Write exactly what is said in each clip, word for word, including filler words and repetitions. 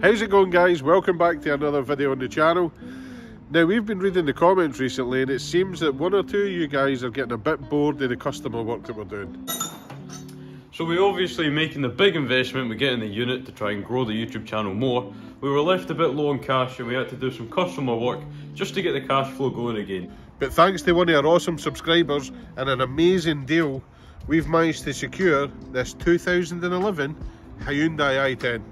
How's it going, guys? Welcome back to another video on the channel. Now, we've been reading the comments recently and it seems that one or two of you guys are getting a bit bored of the customer work that we're doing. So we obviously making the big investment we get in the unit to try and grow the YouTube channel more. We were left a bit low on cash and we had to do some customer work just to get the cash flow going again. But thanks to one of our awesome subscribers and an amazing deal, we've managed to secure this two thousand eleven Hyundai i ten.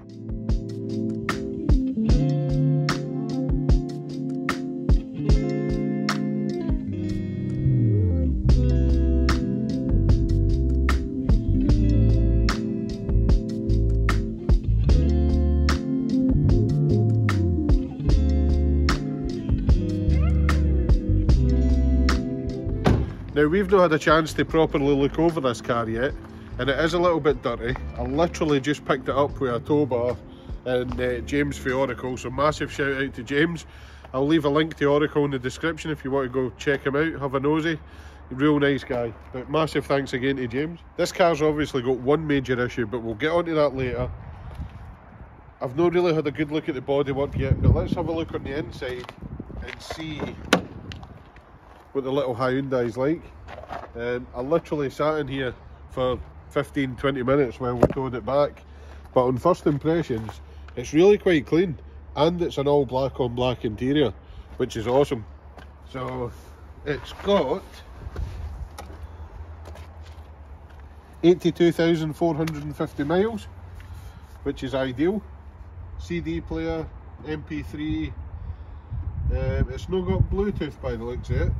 Now, we've not had a chance to properly look over this car yet, and it is a little bit dirty. I literally just picked it up with a tow bar and uh, James for Oracle, so massive shout out to James. I'll leave a link to Oracle in the description if you want to go check him out, have a nosy. Real nice guy, but massive thanks again to James. This car's obviously got one major issue, but we'll get onto that later. I've not really had a good look at the bodywork yet, but let's have a look on the inside and see what the little Hyundai's like. um, I literally sat in here for fifteen to twenty minutes while we towed it back, but on first impressions it's really quite clean, and it's an all black on black interior, which is awesome. So it's got eighty-two thousand four hundred fifty miles, which is ideal. C D player, M P three, um, it's not got Bluetooth by the looks of it.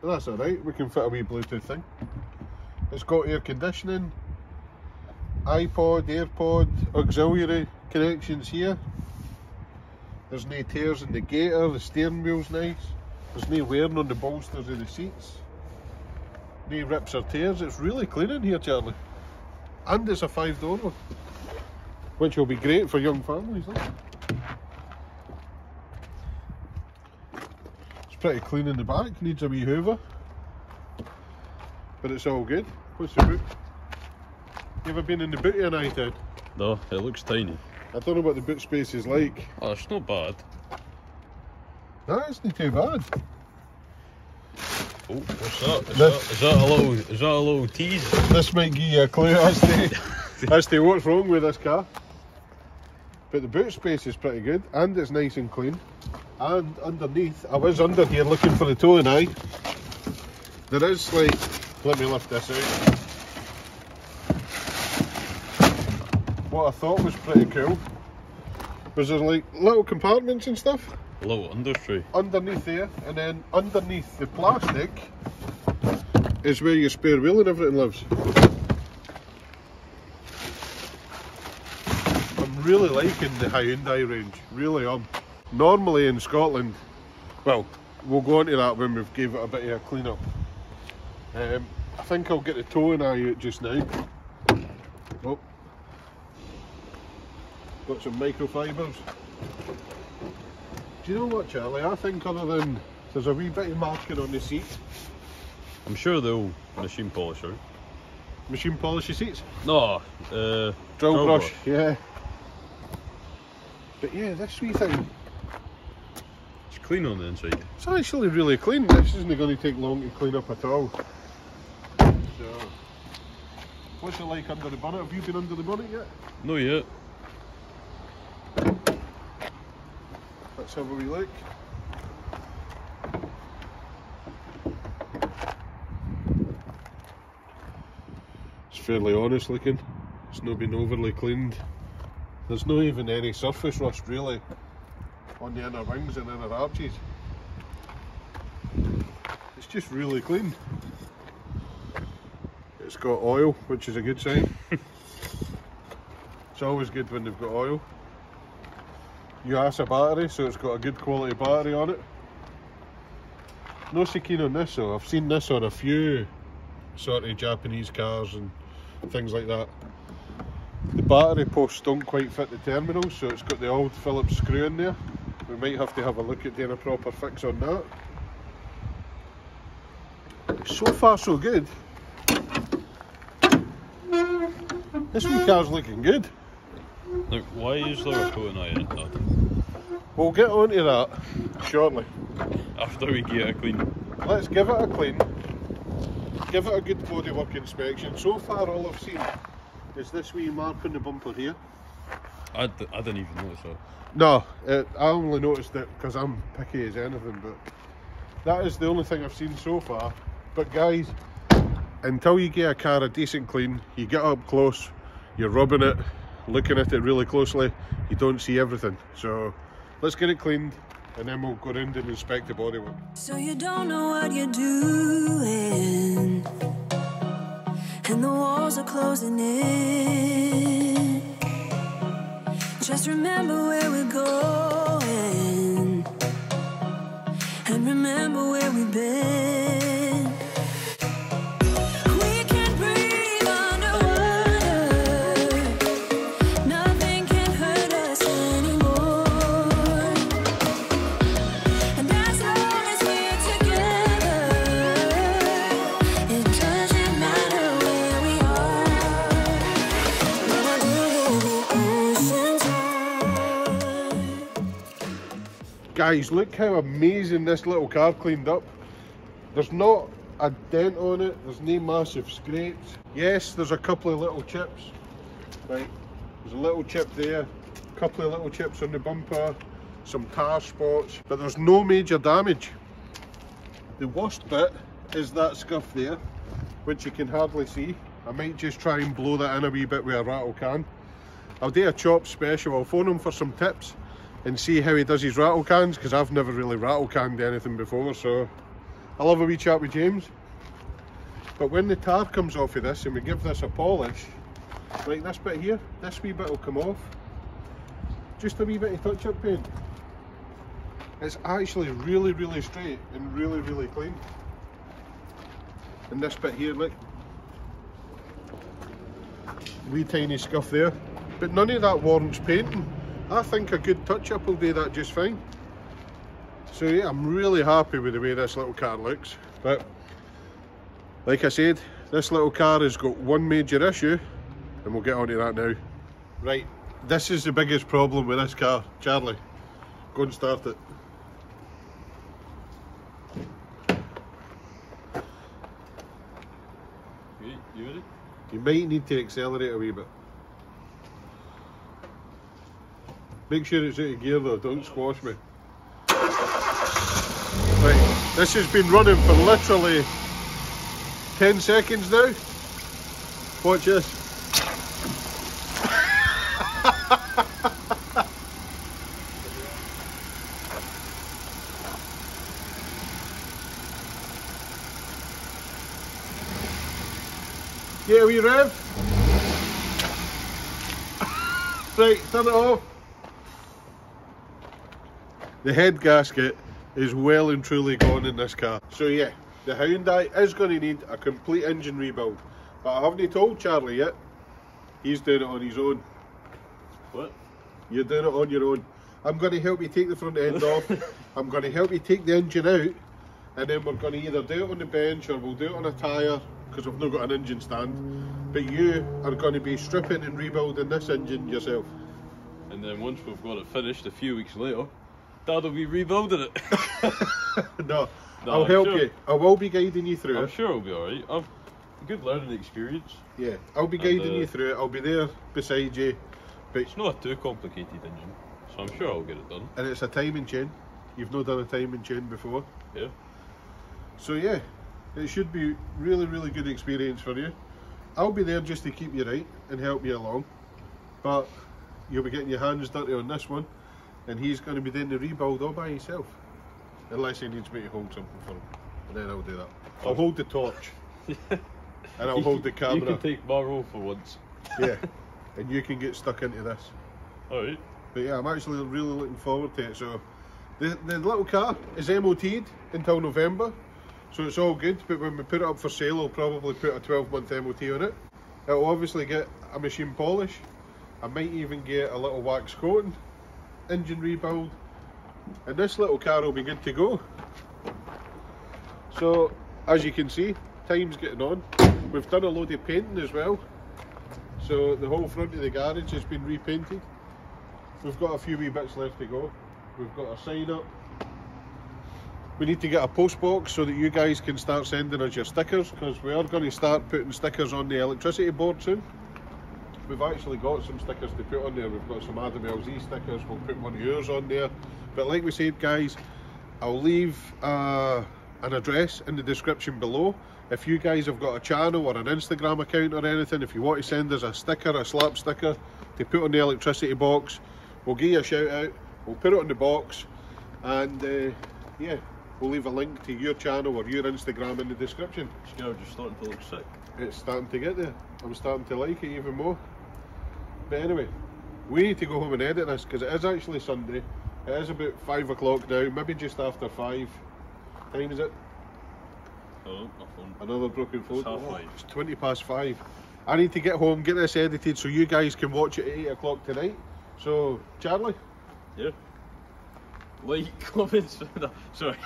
That's alright, we can fit a wee Bluetooth thing. It's got air conditioning, iPod, AirPod, auxiliary connections here. There's no tears in the gator, the steering wheel's nice. There's no wearing on the bolsters of the seats. No rips or tears, it's really clean in here, Charlie. And it's a five door one, which will be great for young families. Pretty clean in the back, needs a wee hoover, but it's all good. What's the boot? You ever been in the boot of an i ten? No, it looks tiny. I don't know what the boot space is like. Oh, it's not bad. No, it's not too bad. Oh, what's that? Is, this, that, is, that, a little, is that a little tease? This might give you a clue as to, as to what's wrong with this car. But the boot space is pretty good, and it's nice and clean. And underneath, I was under here looking for the towing eye. There is, like, let me lift this out. What I thought was pretty cool was there's like little compartments and stuff. Little undershoe. Underneath there, and then underneath the plastic is where your spare wheel and everything lives. Really liking the Hyundai range, really am. Normally in Scotland, well, we'll go on to that when we've gave it a bit of a clean up. Um, I think I'll get the towing eye out just now. Oh, got some microfibres. Do you know what, Charlie? I think other than there's a wee bit of marking on the seat, I'm sure they'll machine polish out. Machine polish your seats? No, uh, drill, drill brush. brush. Yeah. But yeah, this wee thing, it's clean on the inside. It's actually really clean. This isn't going to take long to clean up at all. So, what's it like under the bonnet? Have you been under the bonnet yet? No yet. Let's have a wee look. It's fairly honest looking. It's not been overly cleaned. There's not even any surface rust really on the inner wings and inner arches. It's just really clean. It's got oil, which is a good sign. It's always good when they've got oil. You ask a battery, so it's got a good quality battery on it. No so keen on this though. I've seen this on a few sort of Japanese cars and things like that. The battery posts don't quite fit the terminals, so it's got the old Phillips screw in there. We might have to have a look at doing a proper fix on that. So far so good. This wee car's looking good. Look, why is Liverpool not in that? We'll get onto that shortly. After we get it a clean. Let's give it a clean. Give it a good bodywork inspection. So far all I've seen is this wee mark on the bumper here. I, d I didn't even notice that. No, it, I only noticed it because I'm picky as anything, but that is the only thing I've seen so far. But guys, until you get a car a decent clean, you get up close, you're rubbing it, looking at it really closely, you don't see everything. So let's get it cleaned and then we'll go round and inspect the bodywork. So you don't know what you're doing, and the walls are closing in. Just remember where we're going, and remember where we've been. Guys, look how amazing this little car cleaned up. There's not a dent on it, there's no massive scrapes. Yes, there's a couple of little chips. Right, there's a little chip there, a couple of little chips on the bumper, some tar spots, but there's no major damage. The worst bit is that scuff there, which you can hardly see. I might just try and blow that in a wee bit with a rattle can. I'll do a chop special, I'll phone him for some tips and see how he does his rattle cans, because I've never really rattle canned anything before, so I'll have a wee chat with James. But when the tar comes off of this and we give this a polish, like this bit here, this wee bit will come off. Just a wee bit of touch-up paint. It's actually really, really straight and really, really clean. And this bit here, look. Wee tiny scuff there. But none of that warrants painting. I think a good touch-up will do that just fine. So yeah, I'm really happy with the way this little car looks. But like I said, this little car has got one major issue, and we'll get onto that now. Right, this is the biggest problem with this car. Charlie, go and start it. You, you ready? You might need to accelerate a wee bit. Make sure it's out of gear though, don't squash me. Right, this has been running for literally ten seconds now. Watch this. Yeah, we rev. Right, turn it off. The head gasket is well and truly gone in this car. So yeah, the Hyundai is going to need a complete engine rebuild. But I haven't told Charlie yet. He's doing it on his own. What? You're doing it on your own. I'm going to help you take the front end off. I'm going to help you take the engine out. And then we're going to either do it on the bench or we'll do it on a tyre, because I've not got an engine stand. But you are going to be stripping and rebuilding this engine yourself. And then once we've got it finished a few weeks later, Dad will be rebuilding it. no, no, I'll I'm help sure. you. I will be guiding you through I'm it. I'm sure it'll be alright. I've a good learning experience. Yeah, I'll be guiding and, uh, you through it. I'll be there beside you. But it's not a too complicated engine, so I'm sure I'll get it done. And it's a timing chain. You've not done a timing chain before. Yeah. So yeah, it should be really, really good experience for you. I'll be there just to keep you right and help you along. But you'll be getting your hands dirty on this one. And he's going to be doing the rebuild all by himself. Unless he needs me to hold something for him. And then I'll do that. I'll hold the torch. And I'll hold the camera. You can take my role for once. Yeah. And you can get stuck into this. Alright. But yeah, I'm actually really looking forward to it. So, the, the little car is M O T'd until November. So it's all good. But when we put it up for sale, I'll probably put a twelve month M O T on it. It'll obviously get a machine polish. I might even get a little wax coating. Engine rebuild, and this little car will be good to go. So as you can see, time's getting on. We've done a load of painting as well, so the whole front of the garage has been repainted. We've got a few wee bits left to go. We've got our sign up. We need to get a post box so that you guys can start sending us your stickers, because we are going to start putting stickers on the electricity board soon. We've actually got some stickers to put on there. We've got some Adam L Z stickers. We'll put one of yours on there. But like we said, guys, I'll leave uh, an address in the description below. If you guys have got a channel or an Instagram account or anything, if you want to send us a sticker, a slap sticker to put on the electricity box, we'll give you a shout out, we'll put it on the box, and uh, yeah, we'll leave a link to your channel or your Instagram in the description. You know, just starting to look sick. It's starting to get there. I'm starting to like it even more. But anyway, we need to go home and edit this, because it is actually Sunday. It is about five o'clock now, maybe just after five. Time is it? Oh, my phone. Another broken phone. It's half oh, five. It's twenty past five. I need to get home, get this edited so you guys can watch it at eight o'clock tonight. So, Charlie? Yeah? Like, comment, sorry.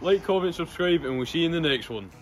Like, comment, subscribe, and we'll see you in the next one.